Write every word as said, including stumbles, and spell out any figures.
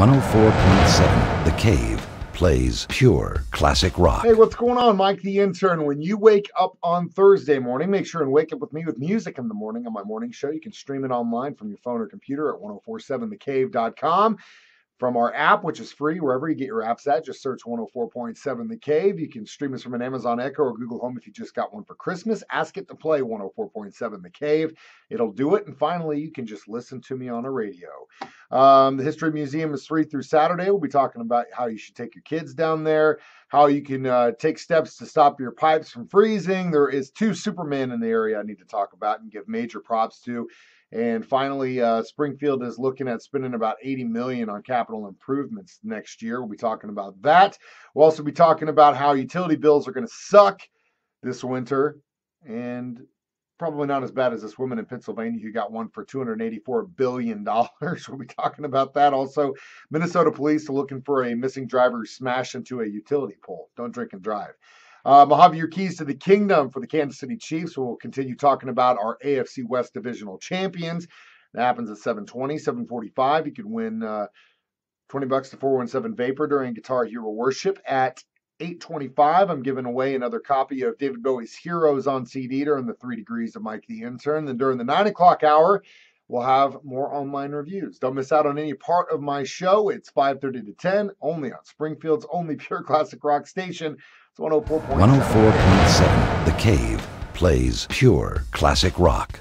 one oh four point seven The Cave plays pure classic rock. Hey, what's going on? Mike the Intern. When you wake up on Thursday morning, make sure and wake up with me with music in the morning on my morning show. You can stream it online from your phone or computer at ten forty-seven the cave dot com. From our app, which is free, wherever you get your apps at, just search one oh four point seven The Cave. You can stream us from an Amazon Echo or Google Home if you just got one for Christmas. Ask it to play one oh four point seven The Cave. It'll do it. And finally, you can just listen to me on a radio. Um, the History Museum is free through Saturday. We'll be talking about how you should take your kids down there, how you can uh, take steps to stop your pipes from freezing. There is two Supermen in the area I need to talk about and give major props to. And finally, uh, Springfield is looking at spending about eighty million dollars on capital improvements next year. We'll be talking about that. We'll also be talking about how utility bills are going to suck this winter, and probably not as bad as this woman in Pennsylvania who got one for two hundred eighty-four billion dollars. We'll be talking about that. Also, Minnesota police are looking for a missing driver who smashed into a utility pole. Don't drink and drive. Uh, Mojave, your keys to the kingdom for the Kansas City Chiefs. We'll continue talking about our A F C West divisional champions. That happens at seven twenty, seven forty-five. You can win uh, twenty bucks to four one seven Vapor during Guitar Hero Worship. At eight twenty-five, I'm giving away another copy of David Bowie's Heroes on C D during the Three Degrees of Mike the Intern. Then during the nine o'clock hour, we'll have more online reviews. Don't miss out on any part of my show. It's five thirty to ten, only on Springfield's only pure classic rock station. one oh four point seven The Cave plays pure classic rock.